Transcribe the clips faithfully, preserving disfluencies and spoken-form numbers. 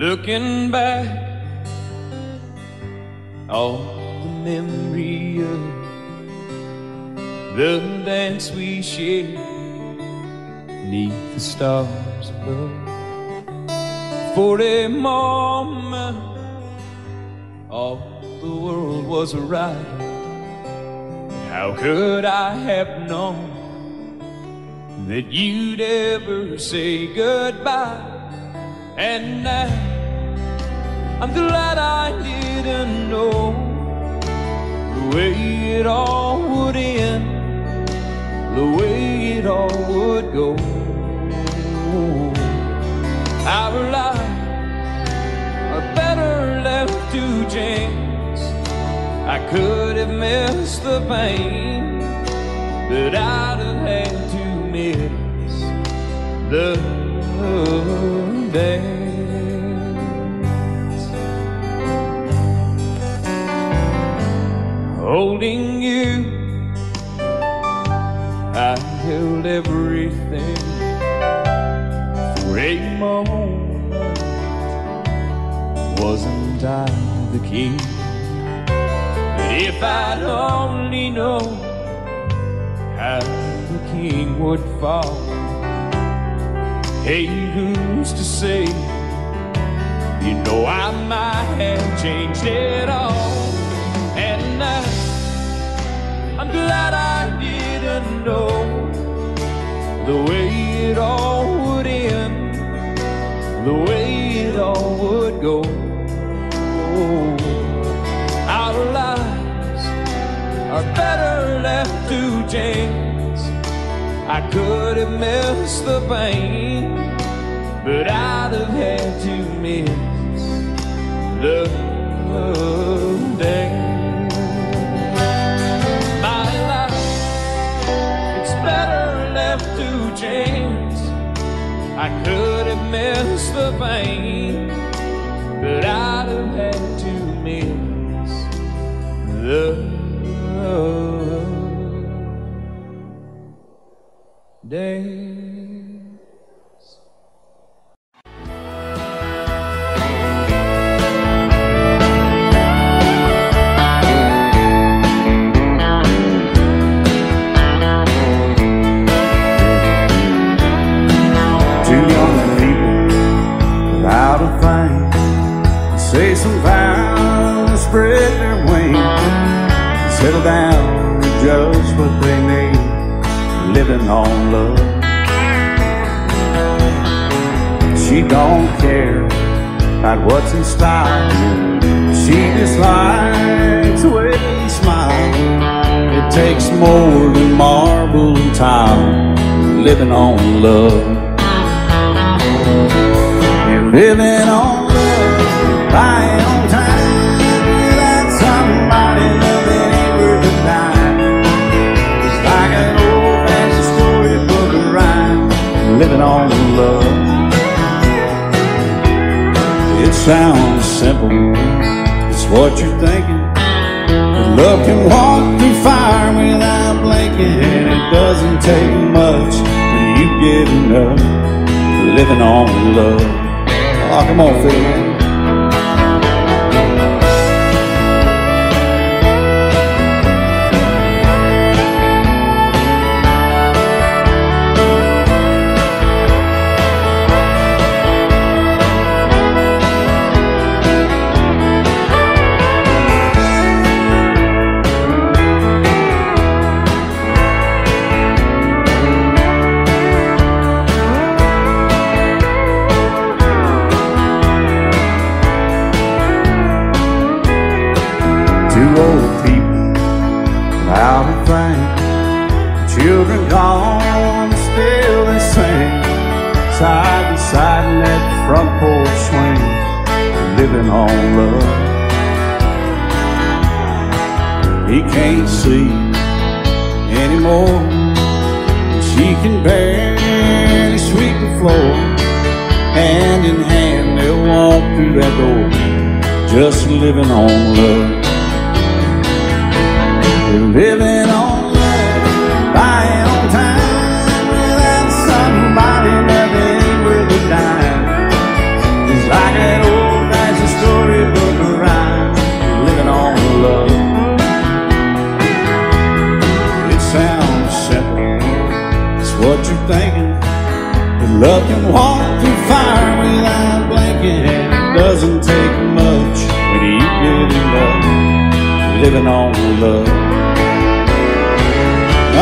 Looking back on the memory of the dance we shared beneath the stars above. For a moment all the world was a riot. How could I have known that you'd ever say goodbye? And now I'm glad I didn't know the way it all would end, the way it all would go. Our lives are better left to chance. I could have missed the pain, but I'd have had to miss the dance. Holding you, I held everything for a moment. Wasn't I the key? But if I'd only known how the king would fall. Hey, who's to say? You know I might have changed it all. And I, I'm glad I didn't know the way it all would end, the way it all would go. Our lives are better left to change. I could have missed the pain, but I'd have had to miss the day. My life, it's better left to chance. I could have missed the pain, but I'd have had to miss the days. Two young people without a thing say some vows, spread their wings, settle down and just what they need, living on love. She don't care about what's in style. She dislikes the way you smile. It takes more than marble and tile, living on love. And living on love, buying on time, that's somebody living on love. It sounds simple, it's what you're thinking, but love can walk through fire without blinking, and it doesn't take much when you get enough, living on love. Oh, come on, Phil. Living on love. Living on love, buying on time, without somebody that ain't worth a dime. It's like an old doesn't take much when you eat good enough, living on the love.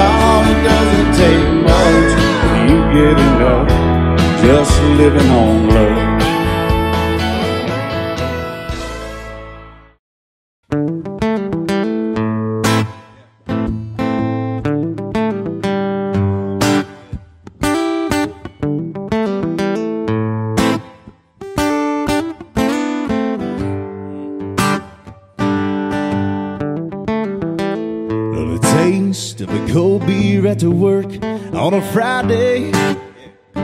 Oh, it doesn't take much when you get enough, just living on love. To work on a Friday, I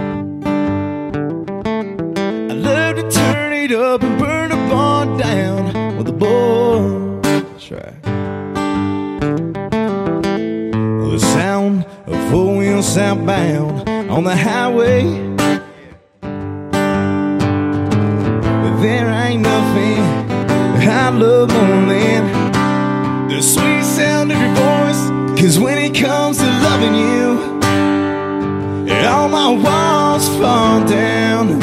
love to turn it up and burn a barn down with the boys. That's right. The sound of four wheels southbound on the highway, but there ain't nothing I love more than the sweet sound of your voice. 'Cause when it comes to loving you, all my walls fall down.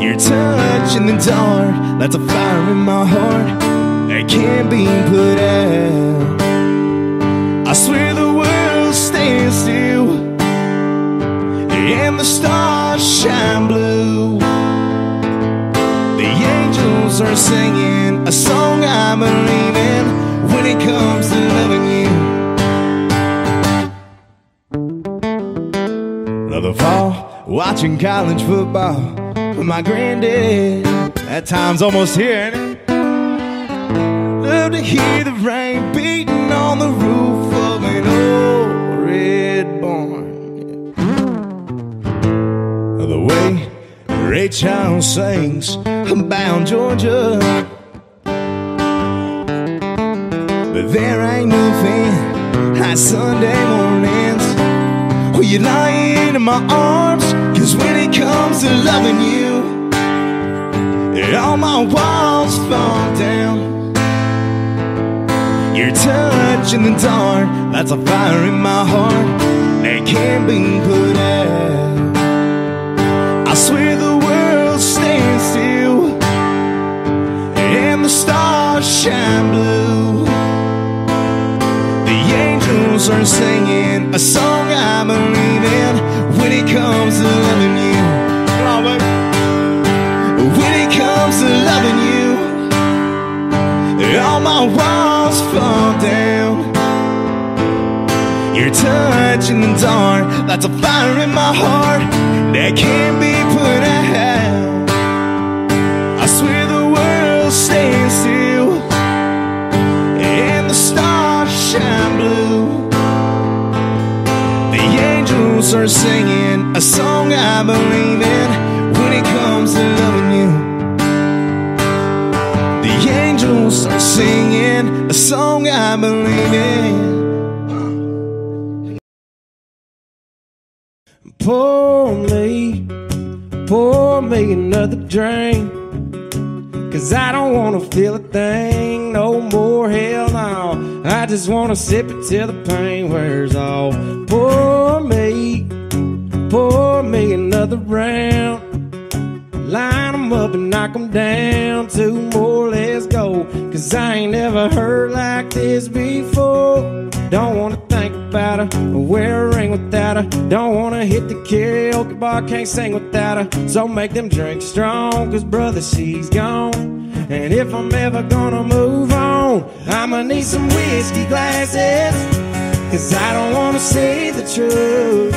Your touch in the dark lights a fire in my heart that can't be put out. I swear the world stands still and the stars shine blue. The angels are singing a song I believe in when it comes to loving you. Another fall, watching college football with my granddad. That time's almost here, ain't it? Love to hear the rain beating on the roof of an old red barn. Yeah. The way Ray Charles sings "Bound Georgia," there ain't nothing like Sunday mornings when you're lying in my arms. 'Cause when it comes to loving you, all my walls fall down. Your touch in the dark lights a fire in my heart that can't be put out. I swear the world stands still and the stars shine blue. Are singing a song I believe in when it comes to loving you. When it comes to loving you, all my walls fall down. Your touch in the dark lights a fire in my heart that can't be put out. I swear the world stands still and the stars shine blue. Are singing a song I believe in when it comes to loving you. The angels are singing a song I believe in. Pour me, pour me another drink, 'cause I don't wanna feel a thing no more, hell no. I just wanna sip it till the pain wears off. Pour me, pour me another round. Line them up and knock them down. Two more, let's go. 'Cause I ain't never heard like this before. Don't wanna think about her, or wear a ring without her. Don't wanna hit the karaoke bar, can't sing without her. So make them drinks strong, 'cause brother, she's gone. And if I'm ever gonna move on, I'ma need some whiskey glasses, 'cause I don't wanna see the truth.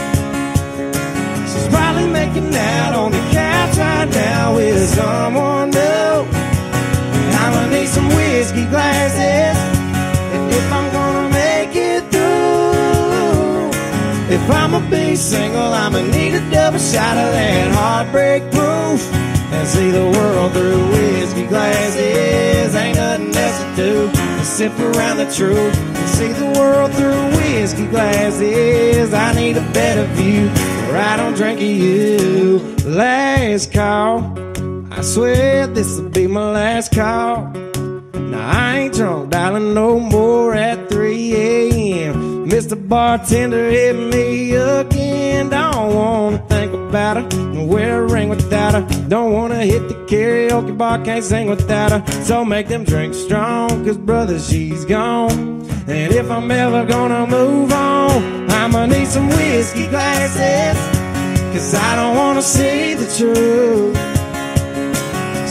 She's probably making out on the couch right now with someone new. I'ma need some whiskey glasses, and if I'm gonna make it through, if I'ma be single, I'ma need a double shot of that heartbreak proof, and see the world through whiskey glasses. Ain't nothing else to do but sip around the truth, see the world through whiskey glasses. I need a better view, or I don't drink of you. Last call, I swear this'll be my last call. Now I ain't drunk dialing no more at three A M Mister Bartender, hit me again. Don't wanna think about about her, and wear a ring without her. Don't wanna hit the karaoke bar, can't sing without her. So make them drinks strong, cause brother, she's gone. And if I'm ever gonna move on, I'ma need some whiskey glasses, cause I don't wanna see the truth.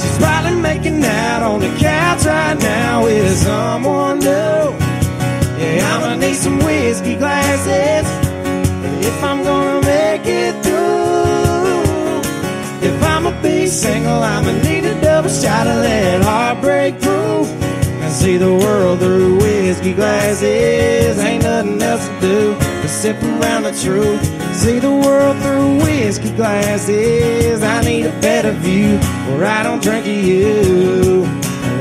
She's probably making out on the couch right now with someone new. Yeah, I'ma need some whiskey glasses if I'm gonna make it through. If I'ma be single, I'ma need a double shot of that heartbreak proof. I see the world through whiskey glasses. Ain't nothing else to do but sip around the truth. See the world through whiskey glasses. I need a better view, or I don't drink of you.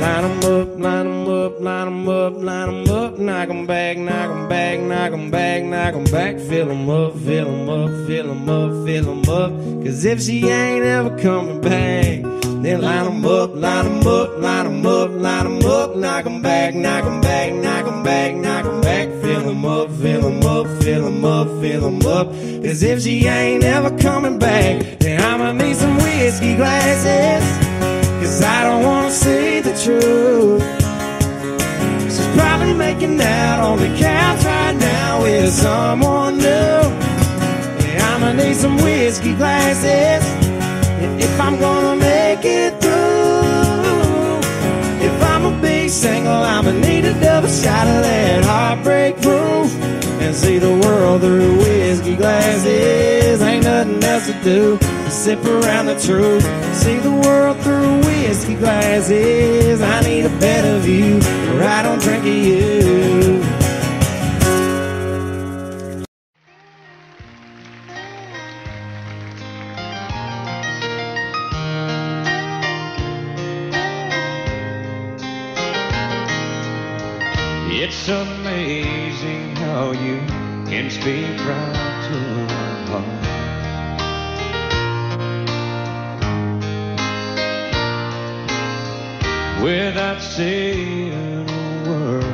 Line 'em up, line 'em up, line 'em up, line 'em up, knock 'em back, knock 'em back, knock 'em back, knock 'em back, fill 'em up, fill 'em up, fill 'em up, fill 'em up. Cause if she ain't ever coming back, then line 'em up, line 'em up, line 'em up, line 'em up, knock 'em back, knock 'em back, knock 'em back, knock 'em back, fill 'em up, fill 'em up, fill 'em up, fill 'em up. Cause if she ain't ever coming back, then I'ma need some whiskey glasses. Cause I don't wanna see the truth. She's probably making out on the couch right now with someone new. Yeah, I'ma need some whiskey glasses if I'm gonna make it through. If I'ma be single, I'ma need a double shot of that heartbreak proof. And see the world through whiskey glasses. Ain't nothing else to do but sip around the truth. See the world through whiskey glasses. I need a better view, or I don't drink of you. It's amazing how you can speak right to a heart without saying a word.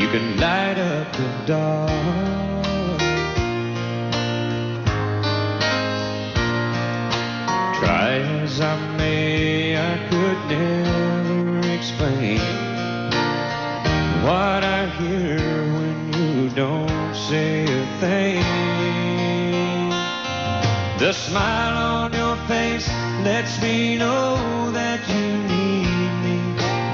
You can light up the dark. Try as I may, I could never explain what I hear when you don't say a thing. The smile on your face lets me know that you need me.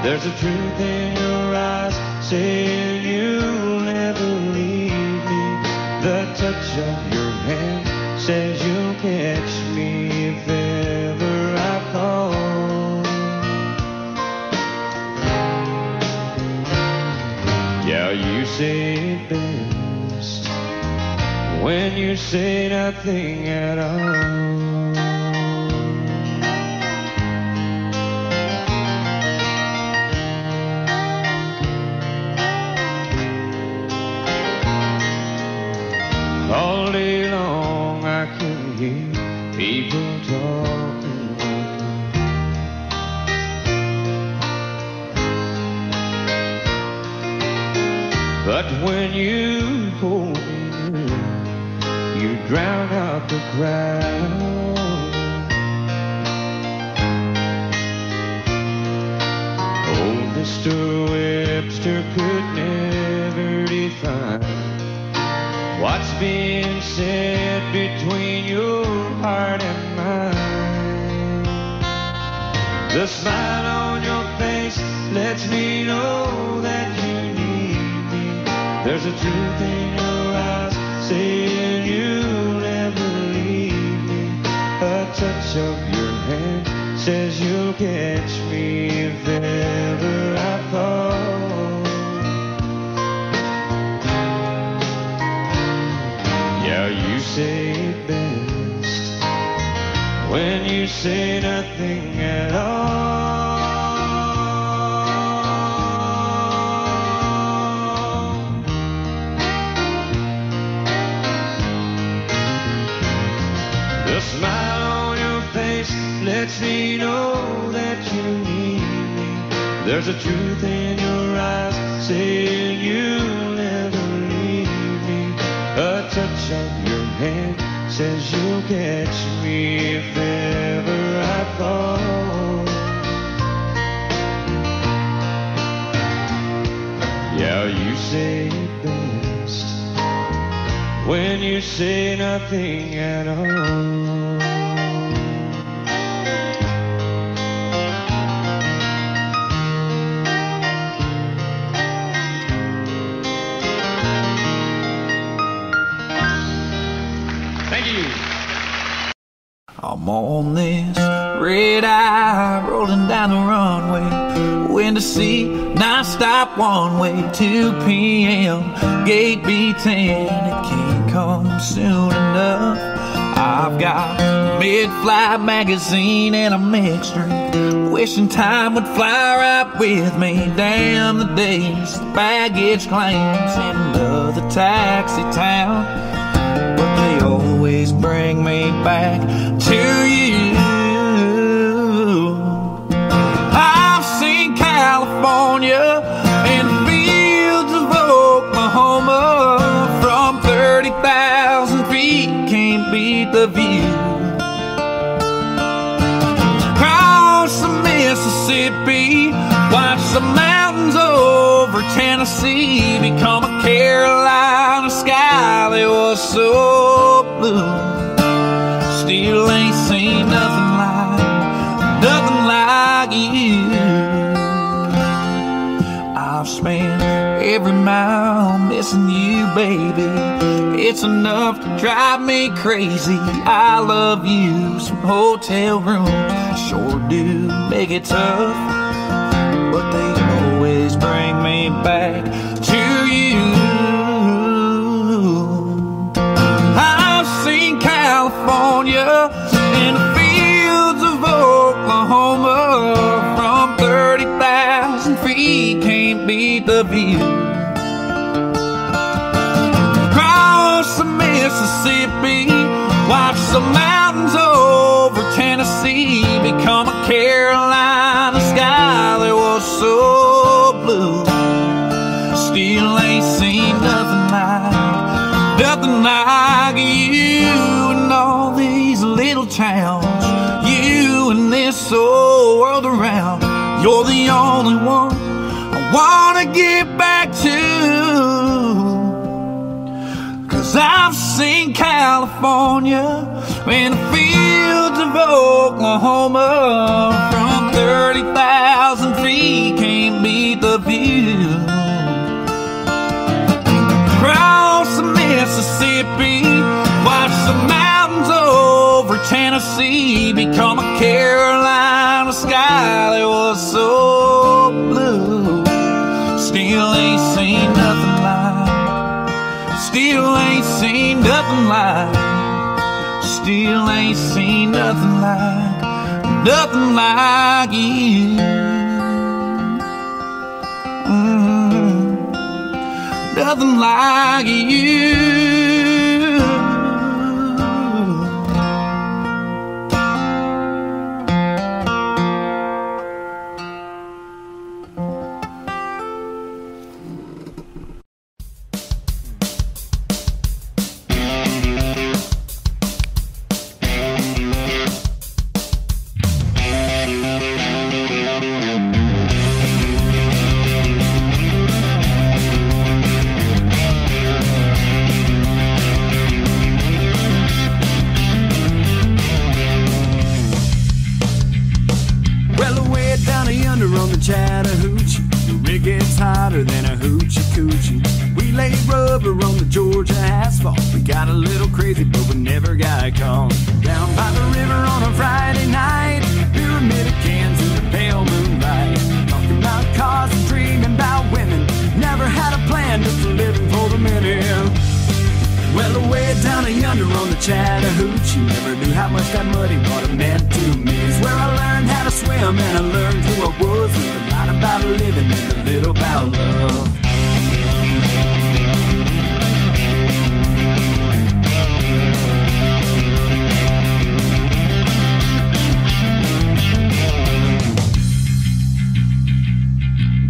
There's a truth in your eyes saying you'll never leave me. The touch of your hand says you'll catch me if ever I fall. Yeah, you say it best when you say nothing at all. All day long I can hear people talking. But when you hold me, you drown out the crowd. Oh, Mister Webster could never define what's being said between your heart and mine. The smile on your face lets me know that you need. There's a truth in your eyes saying you'll never leave me. A touch of your hand says you'll catch me if ever I fall. Yeah, you say it best when you say nothing at all. Lets me know that you need me. There's a truth in your eyes saying you'll never leave me. A touch of your hand says you'll catch me if ever I fall. Yeah, you say it best when you say nothing at all. I'm on this red eye rolling down the runway, window seat, non-stop one way, two p m, gate B ten, it can't come soon enough. I've got mid-flight magazine and a mixture, wishing time would fly right with me. Damn the days, baggage claims in another taxi town, always bring me back to you. I've seen California and fields of Oklahoma, from thirty thousand feet, can't beat the view. Cross the Mississippi, watch the mountains over Tennessee, become a Carolina sky that was so still ain't seen nothing like, nothing like you. I've spent every mile missing you, baby. It's enough to drive me crazy. I love you. Some hotel rooms sure do make it tough, but they always bring me back to you. California and the fields of Oklahoma, from thirty thousand feet, can't beat the view. Cross the Mississippi, watch the mountains over Tennessee, become a Carolina sky that was so blue. Still ain't seen nothing like, nothing like you. All these little towns, you and this whole world around, you're the only one I wanna get back to. Cause I've seen California and the fields of Oklahoma, from thirty thousand feet, can't beat the view. Across the Mississippi, watch the mountains over Tennessee, become a Carolina sky that was so blue. Still ain't seen nothing like, still ain't seen nothing like, still ain't seen nothing like, nothing like you. Mm-hmm. Nothing like you. Chattahoochee, never knew how much that muddy water meant to me. It's where I learned how to swim and I learned who I was, with a lot about living and a little about love.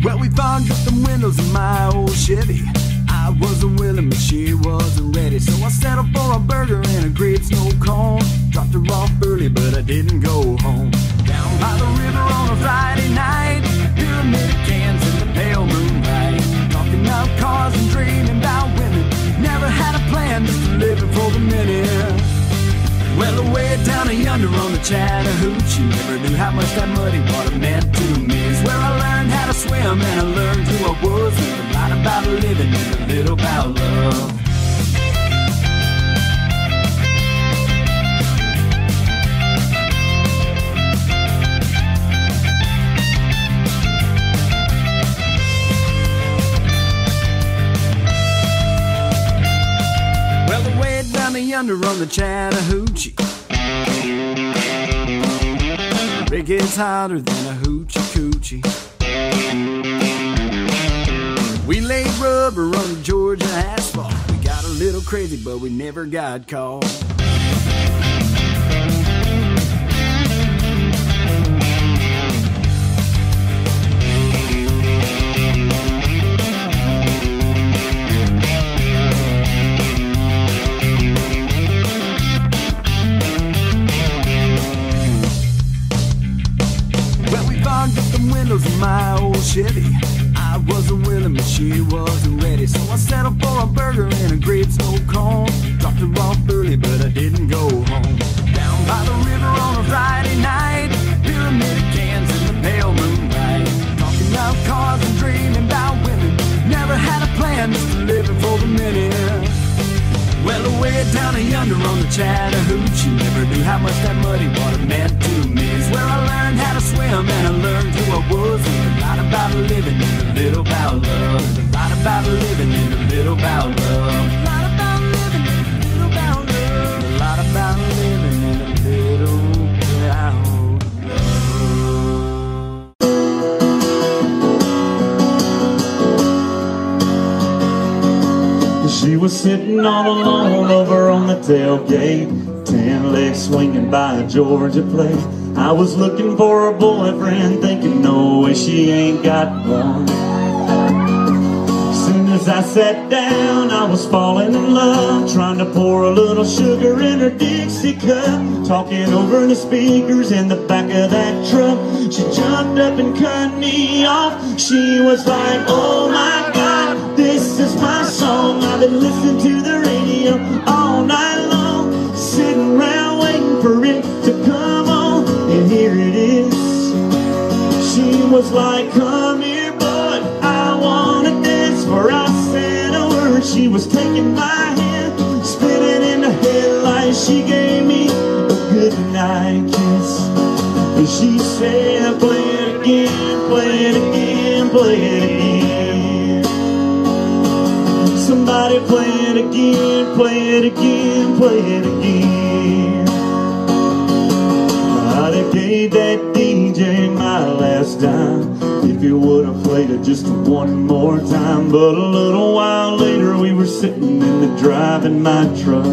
Well, we fogged up the windows in my old Chevy, I wasn't willing, but she wasn't ready, so I settled for a burger and a great snow cone. Dropped her off early, but I didn't go home. Down by the river on a Friday night, pyramid cans in the pale moonlight, talking about cars and dreaming about women. Never had a plan, just living for the minute. Well, away down yonder on the Chattahoochee, never knew how much that muddy water meant to me. It's where I learned how to swim and I learned who I was, and a lot about living and a little about love. Yonder on the Chattahoochee, it gets hotter than a hoochie coochie. We laid rubber on the Georgia asphalt. We got a little crazy, but we never got caught. My old Chevy, I wasn't willing, but she wasn't ready, so I settled for a burger and a grape snow cone. Dropped her off early, but I didn't go home. Down by the river on a Friday night, pyramid cans in the pale moonlight, talking about cars and dreaming about women. Never had a plan, just living for the minute. Well, away down a yonder on the Chattahoochee, never knew how much that muddy water meant to me. It's where I learned how to swim and I learned who I was, and a lot about living and a little about love. A lot about living and a little about love. A lot about living and a little about love. A lot about living and a little about love. She was sitting all alone over on the tailgate, ten legs swinging by a Georgia plate. I was looking for a boyfriend, thinking no way she ain't got one. Soon as I sat down, I was falling in love, trying to pour a little sugar in her Dixie cup. Talking over the speakers in the back of that truck, she jumped up and cut me off. She was like, oh my God, this is my song. I've been listening to the radio all night long, sitting around waiting for it to come on, and here it is. She was like, come here, bud, I wanna dance. For I said a word, she was taking my hand, spinning in the headlights. She gave me a goodnight kiss, and she said, play it again, play it again, play it again. Somebody play it again, play it again, play it again. I'd have gave that D J my last dime if you would have played it just one more time. But a little while later we were sitting in the drive in my truck.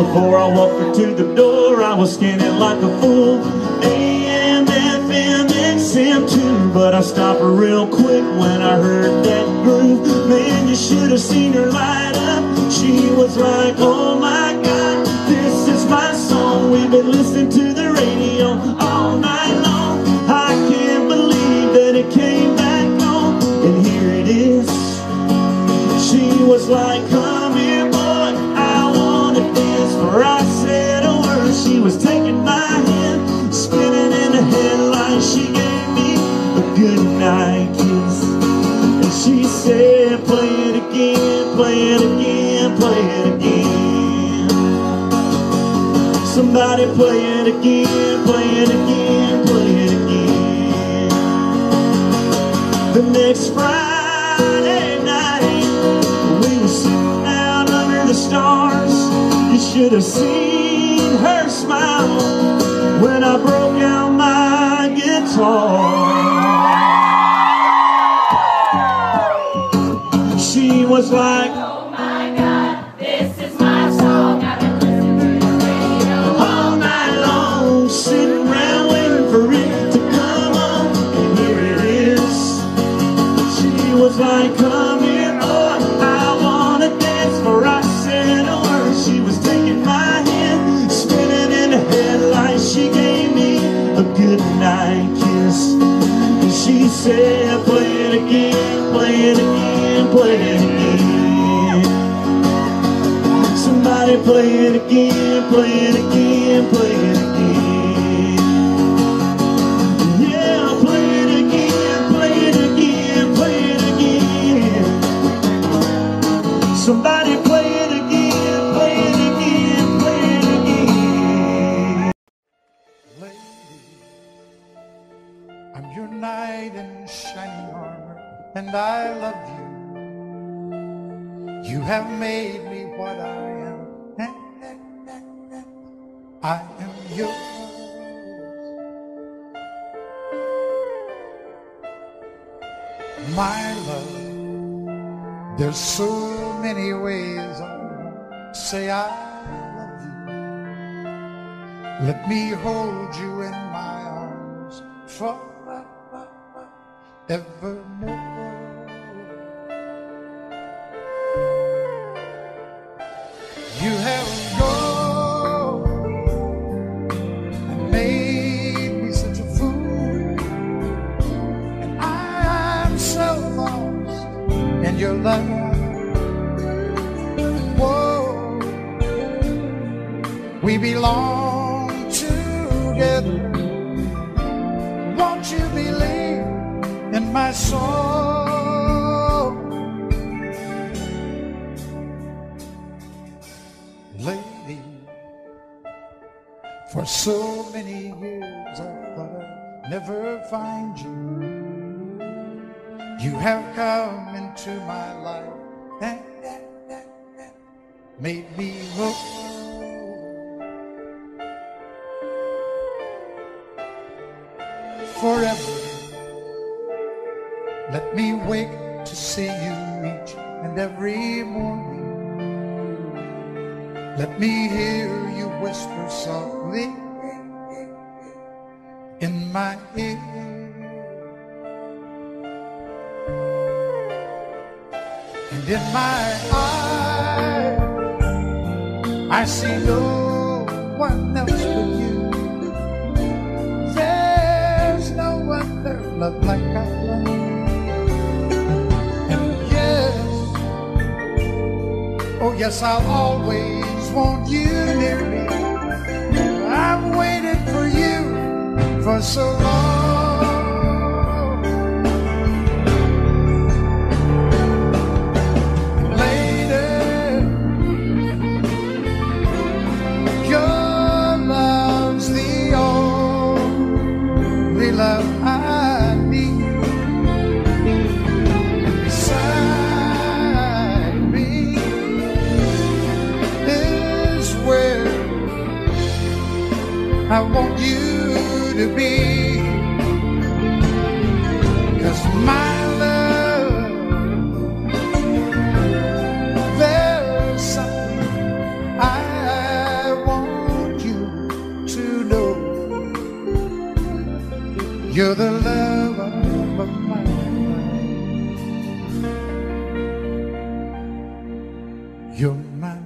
Before I walked her to the door, I was skinning like a fool. A M, F M, X M too, but I stopped her real quick when I heard that groove. Man, you should have seen her light up. She was like, oh my God, this is my song. We've been listening to the radio all night long. I can't believe that it came back on, and here it is. She was like, come here, boy, I wanna dance. For I said a word, she was taking my hand, spinning in the headlights. She gave me a good night kiss, and she said, play it again, play it again, play it again. Somebody play it again, play it again, play it again. The next Friday night, we were sitting out under the stars. You should have seen her smile when I broke out my guitar. She was like, oh my God, this is my song. I've been listening to the radio all night long, sitting around waiting for it to come on, and here it is. She was like, come here, goodnight kiss. And she said, play it again, play it again, play it again. Somebody play it again, play it again, play it again. Somebody play it again, play it again, play it again. Lady, I'm your knight in shining armor, and I love you. You have made me what I am, and I am yours. My love, there's so many ways I say I love you. Let me hold you in my arms forevermore. You have gone and made me such a fool, and I am so lost in your love. We belong together. Won't you believe in my soul? Lady, for so many years I thought I'd never find you. You have come into my life and made me hooked. Forever, let me wake to see you each and every morning. Let me hear you whisper softly in my ear. And in my eyes, I see no one else but you. Love like I love, and yes, oh yes, I'll always want you near me. I've waited for you for so long. Lady, your love's the only love I want you to be, 'cause my love, there's something I want you to know. You're the love of my life. You're my lady.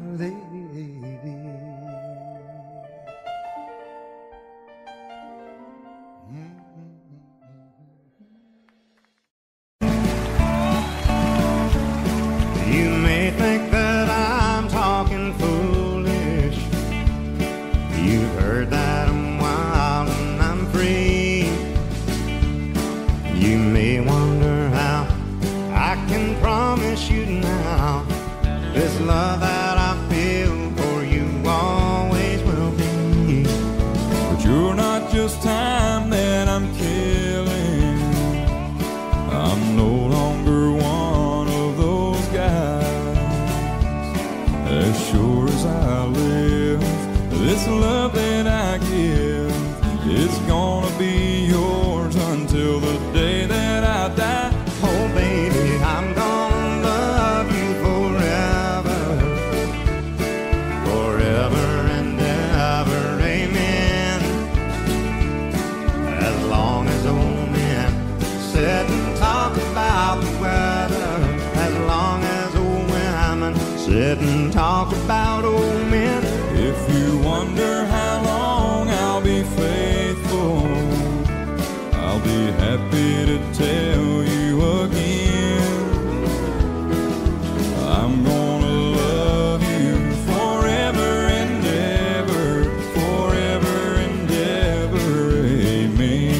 If you wonder how long I'll be faithful, happy to tell you again, I'm gonna love you forever and ever, forever and ever, amen.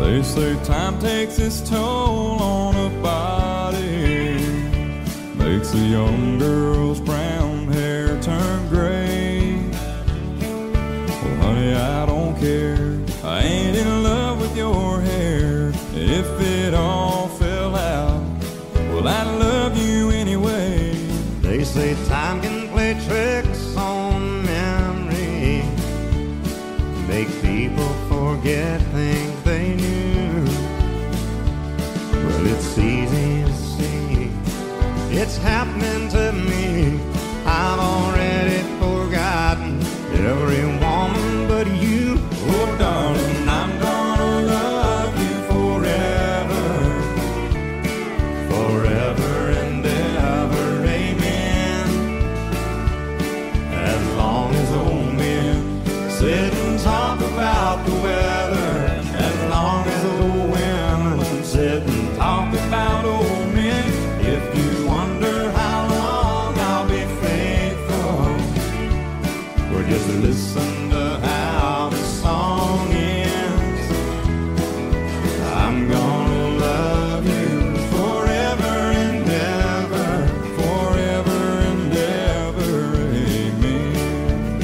They say time takes its toll on a body, makes a young girl's brown hair turn gray. Well, honey, I don't care, I ain't in love with your hair. If it all fell out, well, I'd love you anyway. They say time can play tricks on memory, make people forget things they knew. Well, it's easy to see, it's happening to me. I've already forgotten every woman but you. Oh, darling, I'm gonna love you forever, forever and ever, amen. As long as old men sit and talk about the weather, as long as old women sit and talk about old men, if you just listen to how the song ends, I'm gonna love you forever and ever, forever and ever, amen.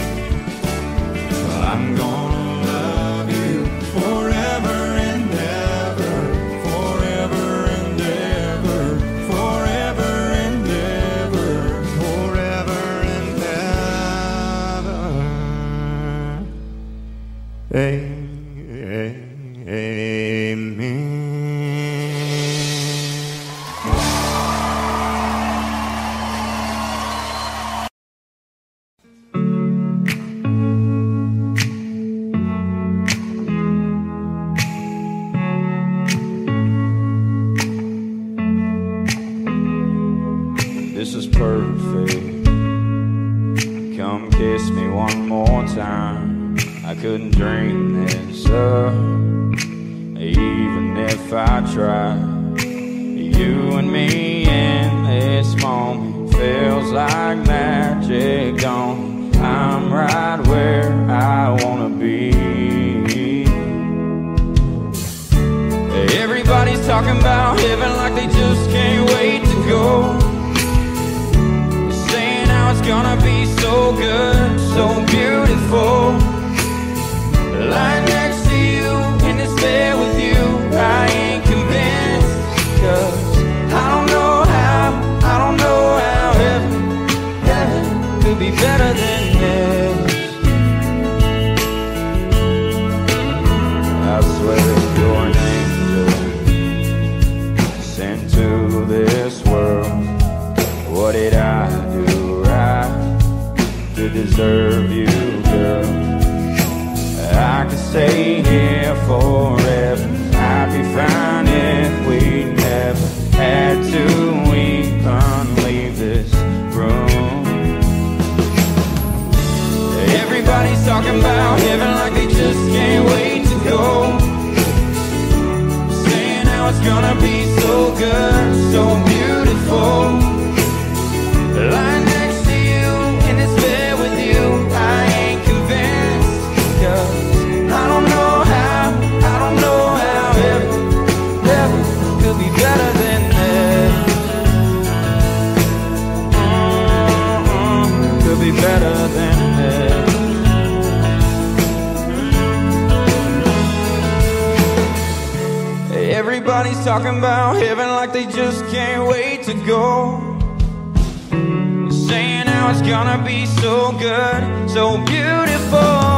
I'm gonna love you forever and ever, forever and ever, forever and ever, forever and ever. Amen. This is perfect. Come kiss me one more time. I couldn't dream this up, even if I tried. You and me in this moment feels like magic gone. I'm right where I wanna be. Everybody's talking about heaven like they just can't wait to go. Saying how it's gonna be so good, so beautiful. Lying next to you, in this bed with you, I ain't convinced. Cause I don't know how, I don't know how heaven, heaven could be better than this. I swear you're an angel sent to this world. What did I do right to deserve you, girl? I could stay here forever, I'd be fine if we never had to. We can't leave this room. Everybody's talking about heaven like they just can't wait to go. Saying how it's gonna be so good, so beautiful. Lying next to you, in this bed with you, I ain't convinced. Cause I don't know how, I don't know how heaven, heaven could be better than this. Mm-hmm. Could be better than this. Everybody's talking about heaven like they just can't wait to go. Saying how it's gonna be so good, so beautiful.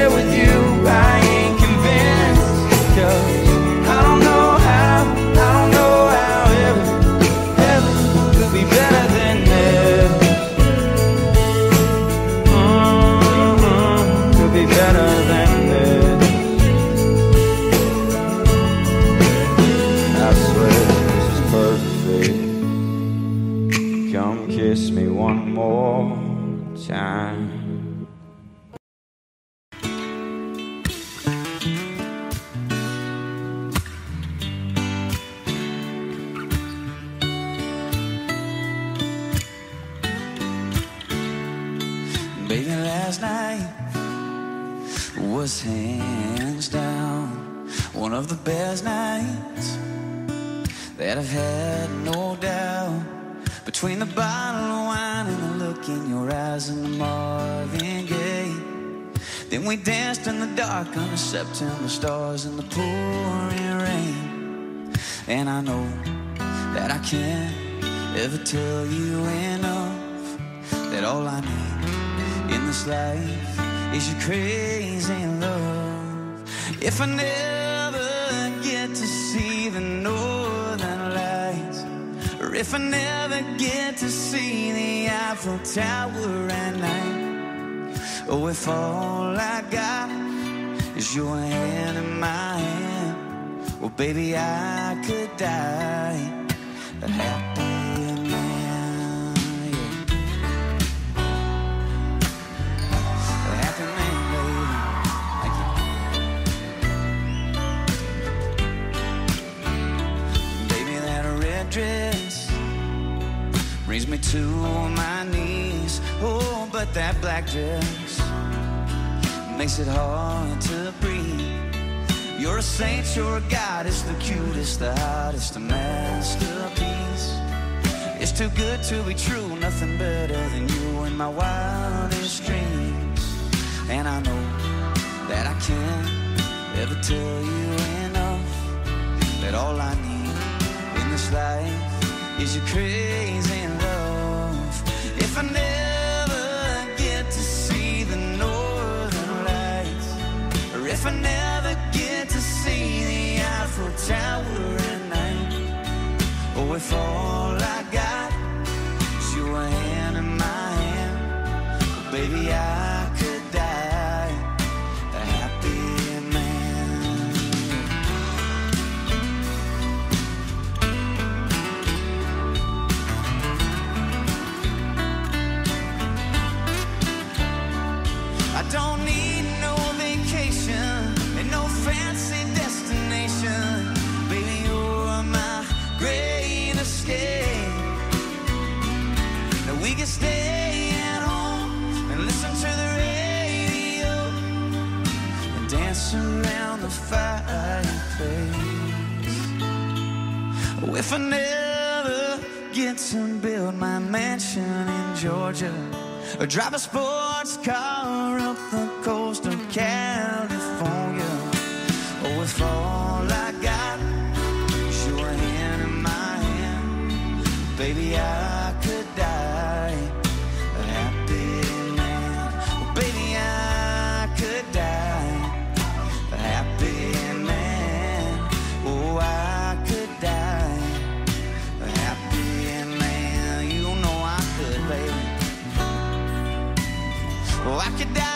With you, I ain't convinced. Cause I don't know how, I don't know how heaven, heaven could be better than this. Mm-hmm. Could be better than this. last night was hands down one of the best nights that I've had, no doubt. Between the bottle of wine and the look in your eyes and the Marvin Gaye, then we danced in the dark under September stars and the pouring rain. And I know that I can't ever tell you enough that all I need in this life is your crazy love. If I never get to see the northern lights, or if I never get to see the Eiffel Tower at night, oh, if all I got is your hand in my hand, well, baby, I could die a happy man, yeah. A happy man, baby. Thank you. Baby, that red dress brings me to my knees. Oh, but that black dress makes it hard to breathe. You're a saint, you're a goddess, the cutest, the hottest, a masterpiece. It's too good to be true, nothing better than you in my wildest dreams. And I know that I can't ever tell you enough that all I need in this life is your crazy love. If I never get to see the northern lights, or if I never see the Eiffel Tower at night, oh, if all I got is your hand in my hand, oh, baby, I could die a happy man. I don't need no vacation and no fancy destination, baby, you're my great escape. Now we can stay at home and listen to the radio and dance around the fireplace. Oh, if I never get to build my mansion in Georgia, or drive a sports car up the coast of California, oh, if all I got is your hand in my hand, baby, I could die a happy man. Oh, baby, I could die a happy man. Oh, I could die a happy man. You know I could, baby. Oh, I could die.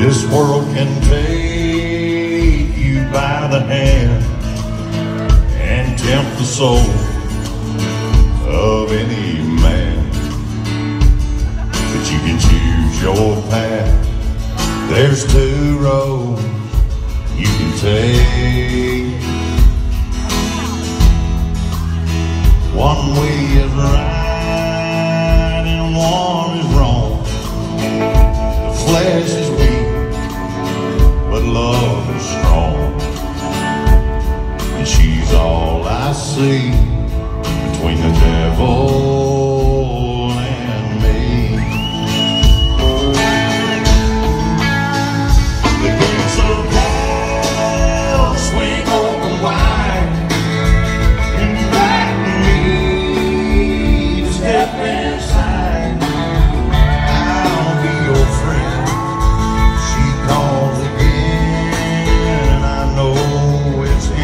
This world can take you by the hand and tempt the soul of any man, but you can choose your path. There's two roads you can take. One way is right and one is wrong. The flesh is weak, but love is strong, and she's all I see between the devil and me. The gates of hell swing open wide, inviting me to step inside. I'll be your friend, she calls again. I know it's him.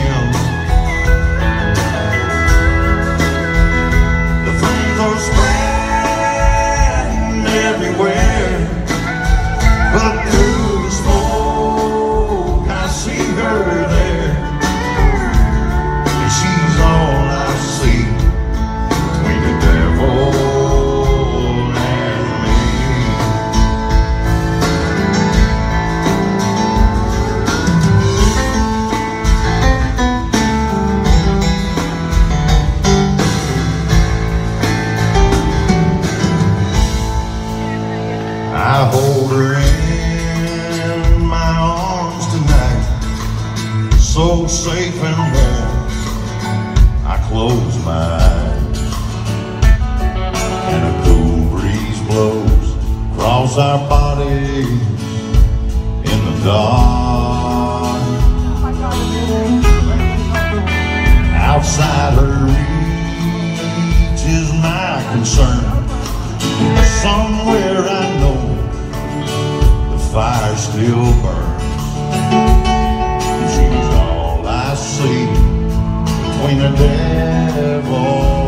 lost our bodies in the dark, outside her reach is my concern. Somewhere I know the fire still burns. She's all I see between the devil.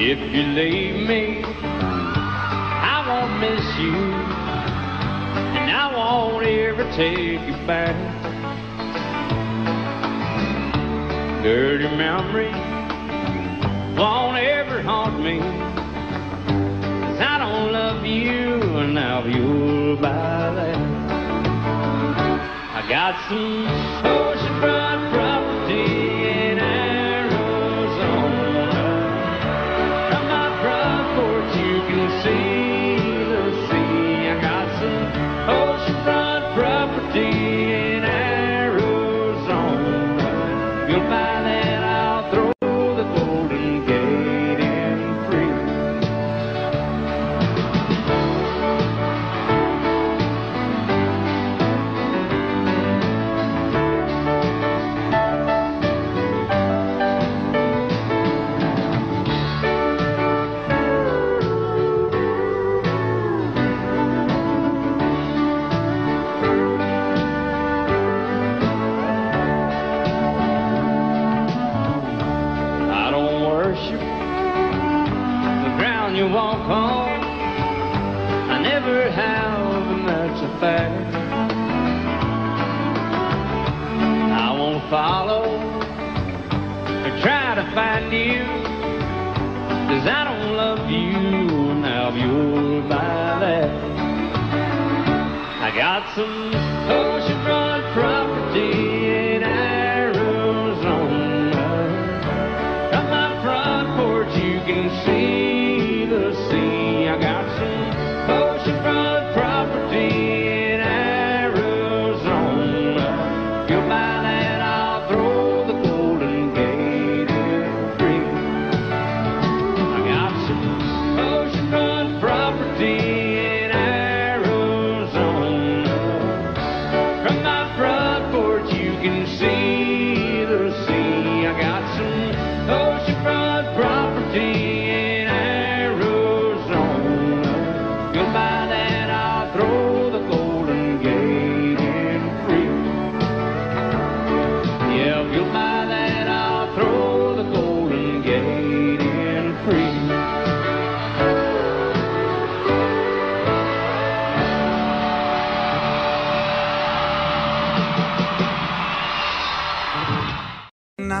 If you leave me, I won't miss you, and I won't ever take you back. Dirty memories won't ever haunt me, 'cause I don't love you enough, you'll buy that. I got some oceanfront property. Follow or try to find you, 'cause I don't love you now, you'll buy that. I got some oceanfront property in Arizona. From my front porch you can see the sea. I got some oceanfront property.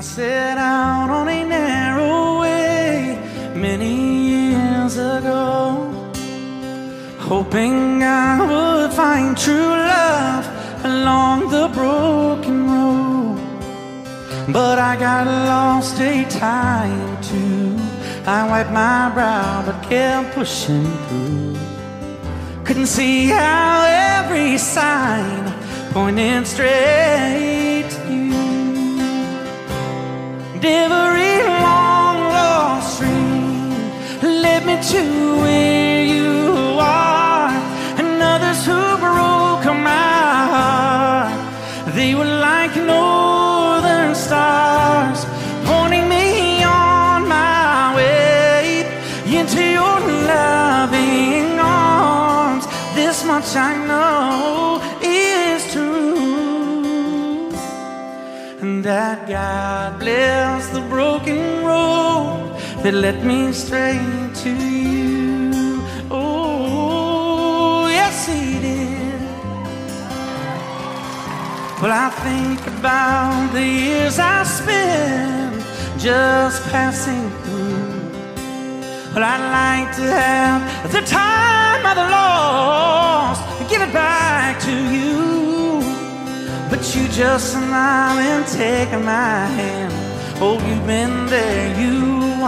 I set out on a narrow way many years ago, hoping I would find true love along the broken road. But I got lost a time or two. I wiped my brow but kept pushing through. Couldn't see how every sign pointed straight to you. And every long lost dream led me to where you are. And others who broke my heart, they were like northern stars, pointing me on my way into your loving arms. This much I know is true, and that God bless the broken road that led me straight to you. Oh, yes he did. Well, I think about the years I spent just passing through. Well, I'd like to have the time of the lost and give it back to you. But you just smile and take my hand. Oh, you've been there, you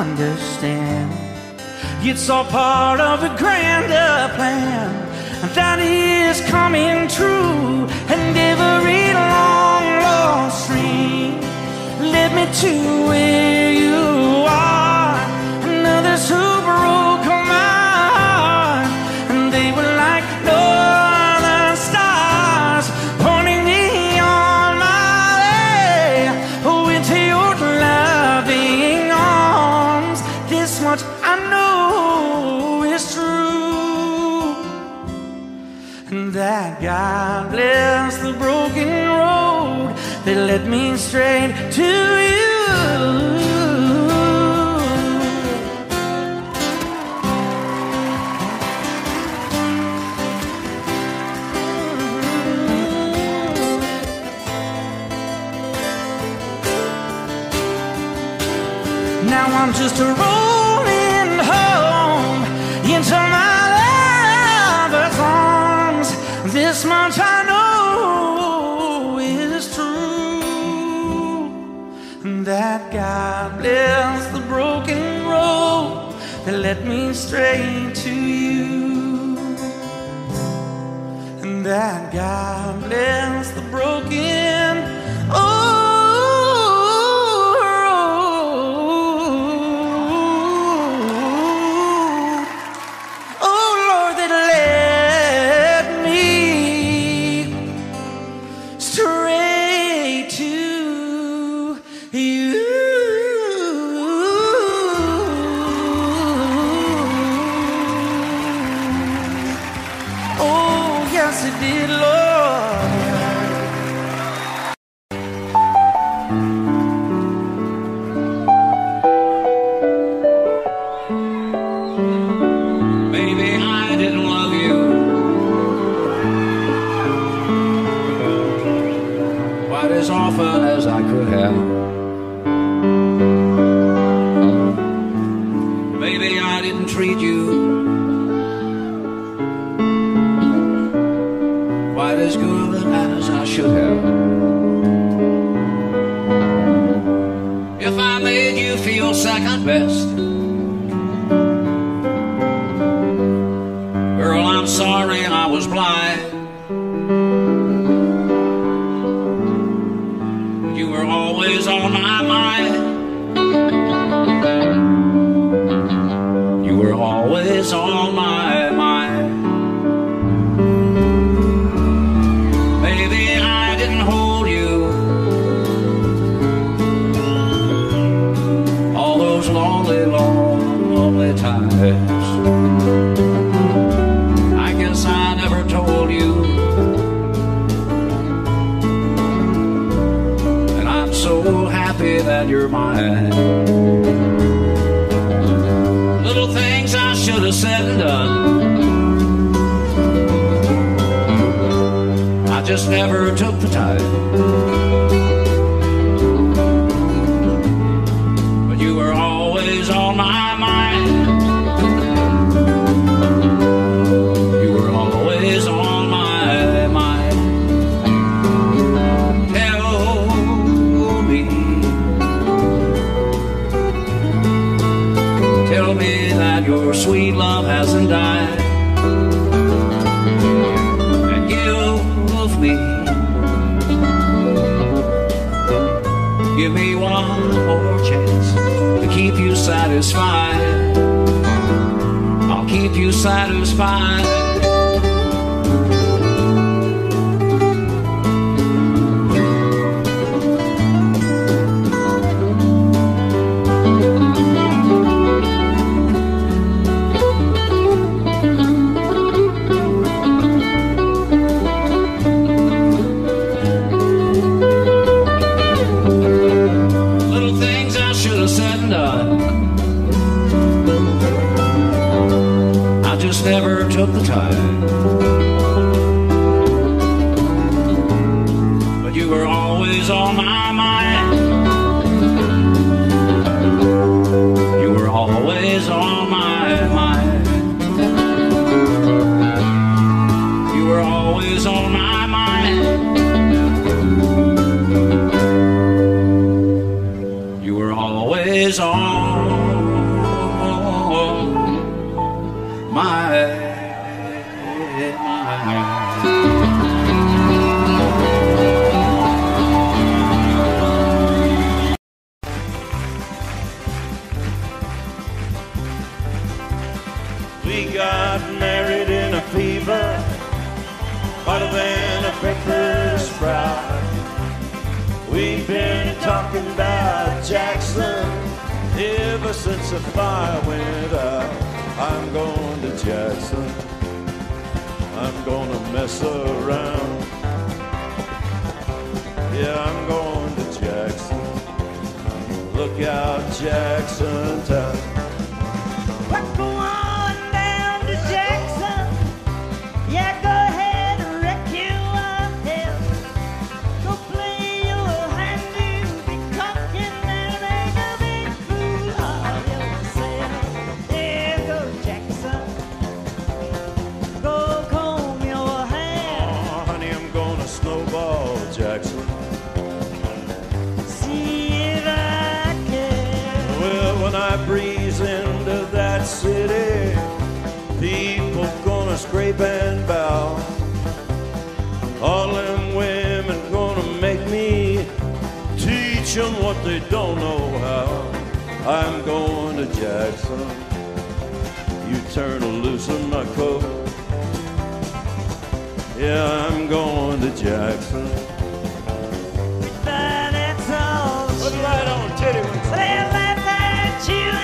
understand. It's all part of a grander plan that is coming true. And every long lost dream led me to where you are. And others who broke my heart, and they were like northern stars, pointing me on my way, oh, into your loving arms. This much I know is true, and that God bless the broken road that led me straight to you. Now I'm just rolling home into my lover's arms. This much I know is true, that God bless the broken road that led me straight to you. And that God bless the broken road. mind. And you love me. Give me one more chance to keep you satisfied. I'll keep you satisfied. Never took the time, but you were always on my mind. You were always on my mind. You were always on my mind. You were always on. We've been talking about Jackson ever since the fire went up. I'm going to Jackson. I'm gonna mess around. Yeah, I'm going to Jackson. Look out, Jackson Town. City, people gonna scrape and bow. All them women gonna make me teach them what they don't know how. I'm going to Jackson. You turn or loosen my coat. Yeah, I'm going to Jackson. But it's all but right on, Teddy. They laugh at you.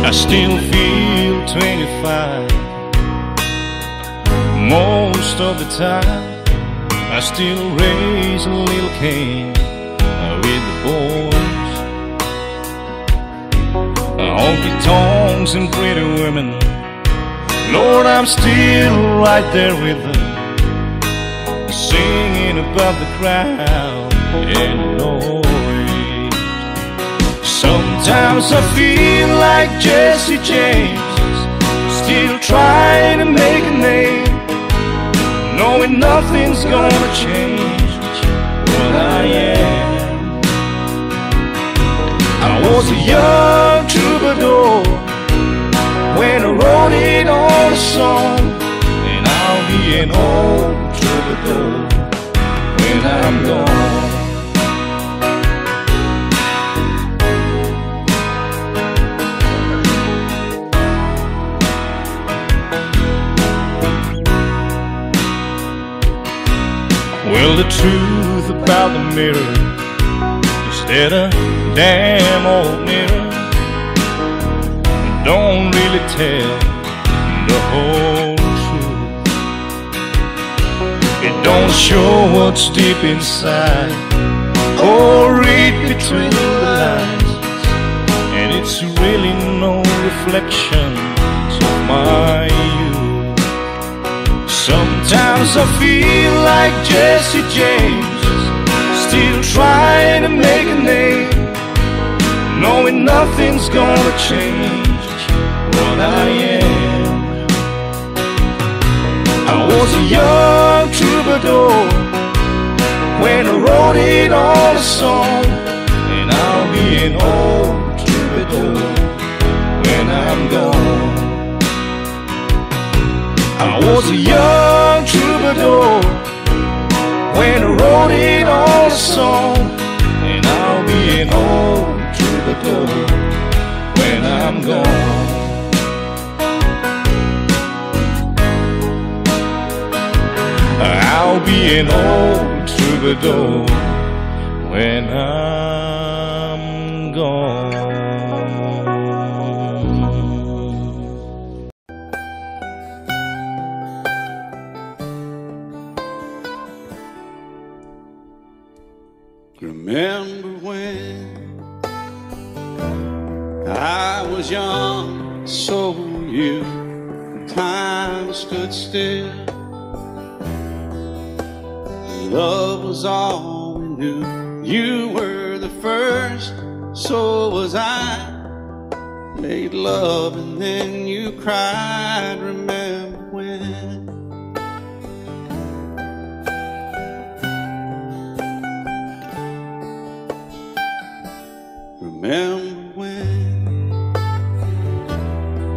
I still feel twenty-five most of the time. I still raise a little cane with the boys. Honky tonks and pretty women, Lord, I'm still right there with them, singing above the crowd and noise. Sometimes I feel like Jesse James, still trying to make a name, knowing nothing's gonna change what I am. I was a young troubadour, song, and I'll be an old troubadour when I'm gone. Well, the truth about the mirror is that a damn old mirror don't really tell the whole truth. It don't show what's deep inside or read between the lines, and it's really no reflection of my youth. Sometimes I feel like Jesse James, still trying to make a name, knowing nothing's gonna change what I am. I was a young troubadour when I wrote it all a song, and I'll be an old troubadour when I'm gone. I was a young troubadour when I wrote it all a song, and I'll be an old troubadour when I'm gone. I'll be an old troubadour when I'm gone. Remember when I was young, so were you, and time stood still. Love was all we knew. You were the first, so was I. Made love and then you cried. Remember when? Remember when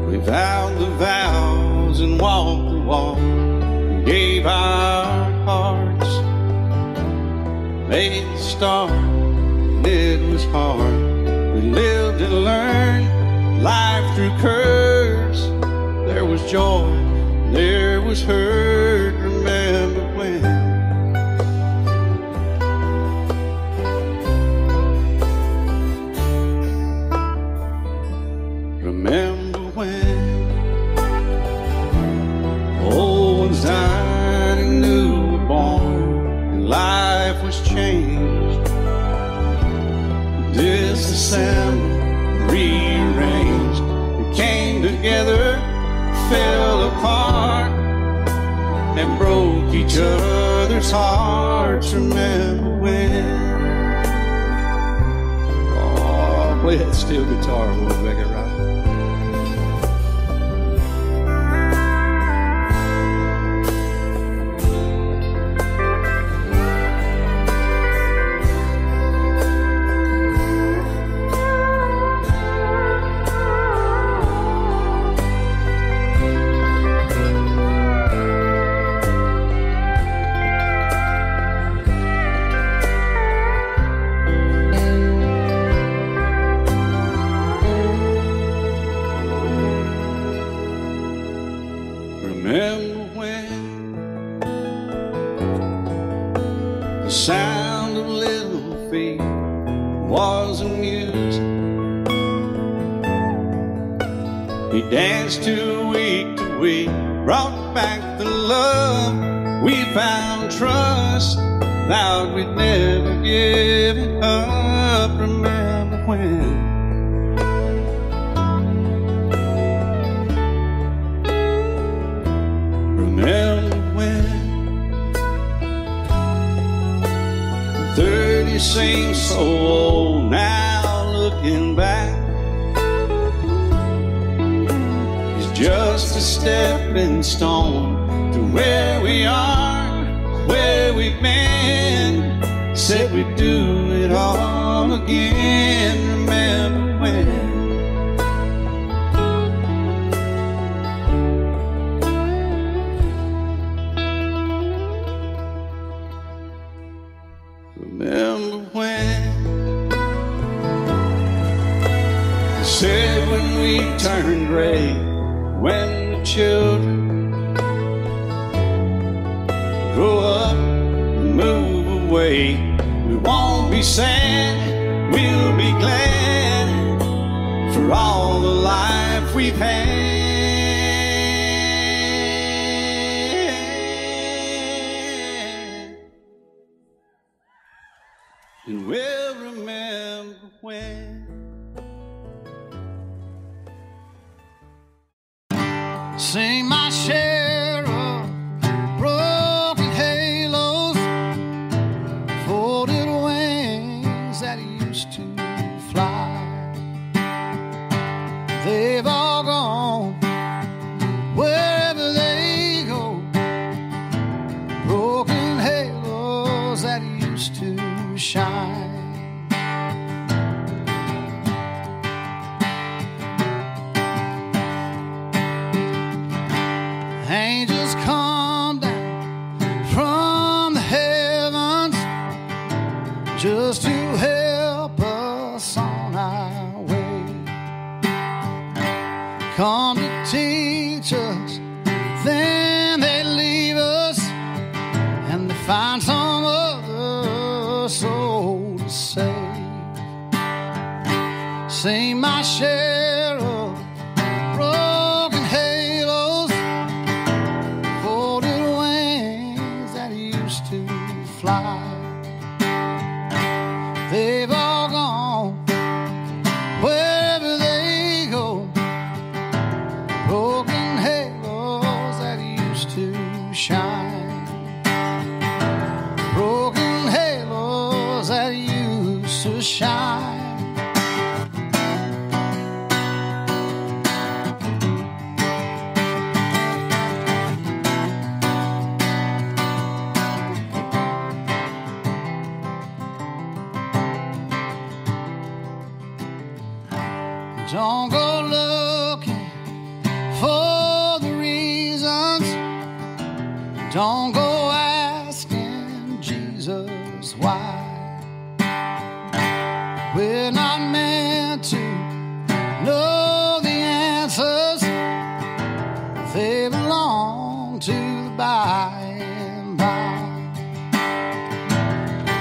we vowed the vows and walked the walk, and gave our hearts, made the start, and it was hard. We lived and learned life through curves. There was joy, there was hurt. Remember when? Remember when old ones died and new were born, and life was changed, disassembled, rearranged. We came together, fell apart, and broke each other's hearts. Remember when? Oh, play that steel guitar, we'll make it right. when the children grow up and move away. We won't be sad, we'll be glad for all the life we've had. And we'll remember when sing my share of broken halos, folded wings that used to fly. They've all gone wherever they go, broken halos that used to shine. Angels come down from the heavens just to help us on our way. Come to teach us, then they leave us, and they find some other soul to save. Sing my share of broken halos, folded wings that used to fly. They've all gone wherever they go, broken halos that used to shine. That used to shine. Don't go looking for the reasons, don't go asking Jesus why. We're not meant to know the answers, they belong to the by and by.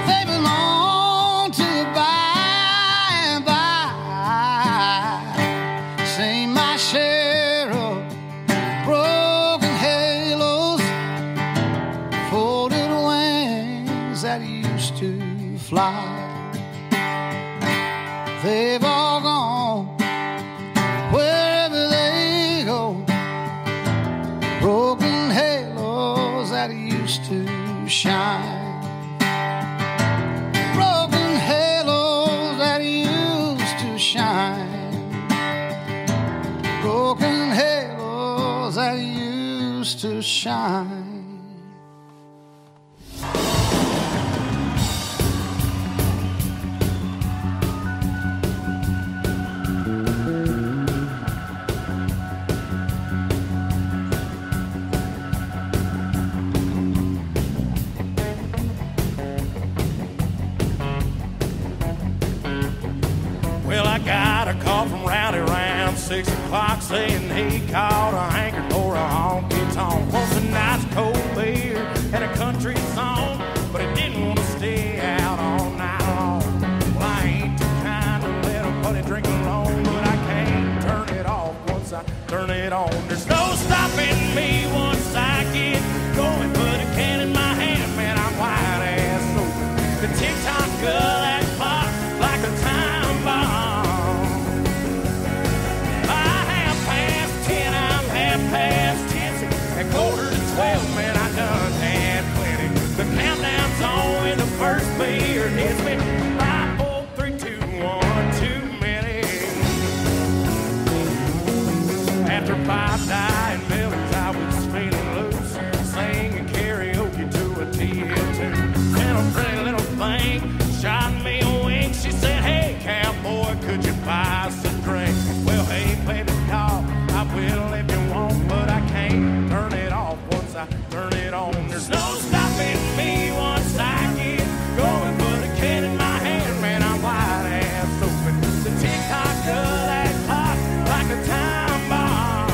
They belong to the by and by. Sing my share of broken halos, folded wings that used to fly. They've all gone wherever they go, broken halos that used to shine, broken halos that used to shine, broken halos that used to shine. Six o'clock saying he caught a hankering for a honky tonk. Wants a nice cold beer and a country song, but he didn't want to stay out all night long. Well, I ain't the kind to let a buddy drink alone, but I can't turn it off once I turn it on. There's no stopping me once I get going. Put a can in my hand, man, I'm wide ass open. The tick-tock girl that clock like a time bomb. Quarter to twelve, man, I done had plenty. The countdown's on and the first beer hits me. Five, four, three, two, one, too many. After five die and millions, I was feeling loose, singing karaoke to a T L two. And a pretty little thing shot me a wink. She said, hey, cowboy, could you buy us a drink? Well, hey, baby, doll, I will if you want, but I can't turn it off once I turn it on. There's no stopping me once I get going. Put a can in my hand, man, I'm wide ass open. The tick-tock of that clock like a time bomb.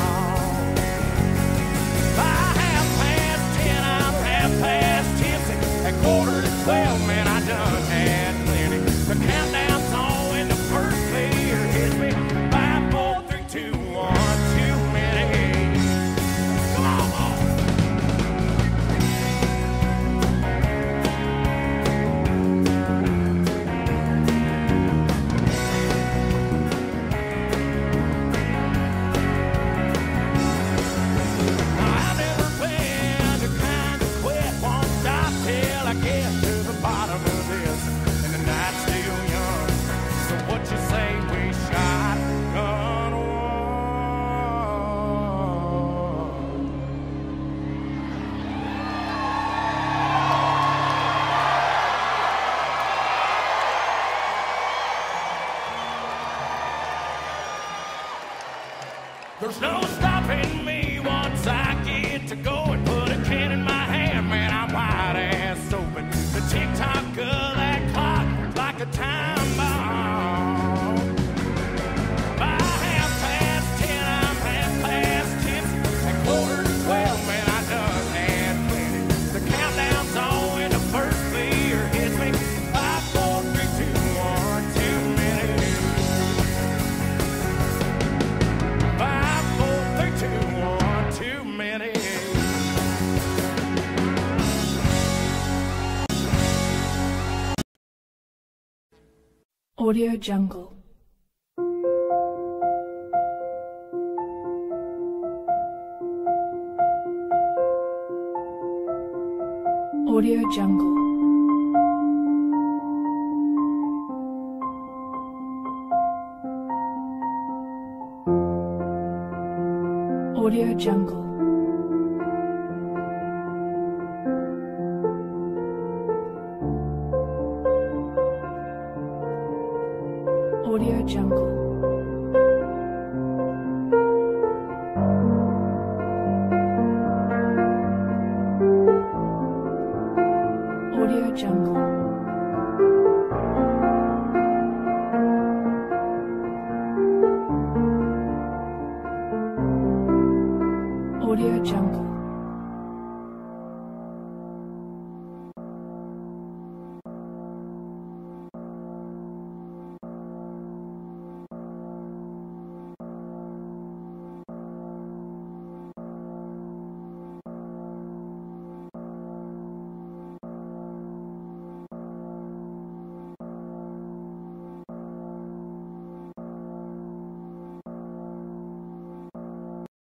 There's no stopping me once I get to go and put a can in my hand. Man, I'm wide ass open. The tick-tock of that clock like a time bomb. By half past ten, I'm half past ten. At quarter to twelve, man, I done had plenty. The countdown's on and the first beer hits me. Five, four, three, two, one, two minutes. Five, four, three, two, one, two minutes. Audio Jungle. Audio Jungle. Audio Jungle. Audio Jungle. Audio Jungle. Audio Jungle.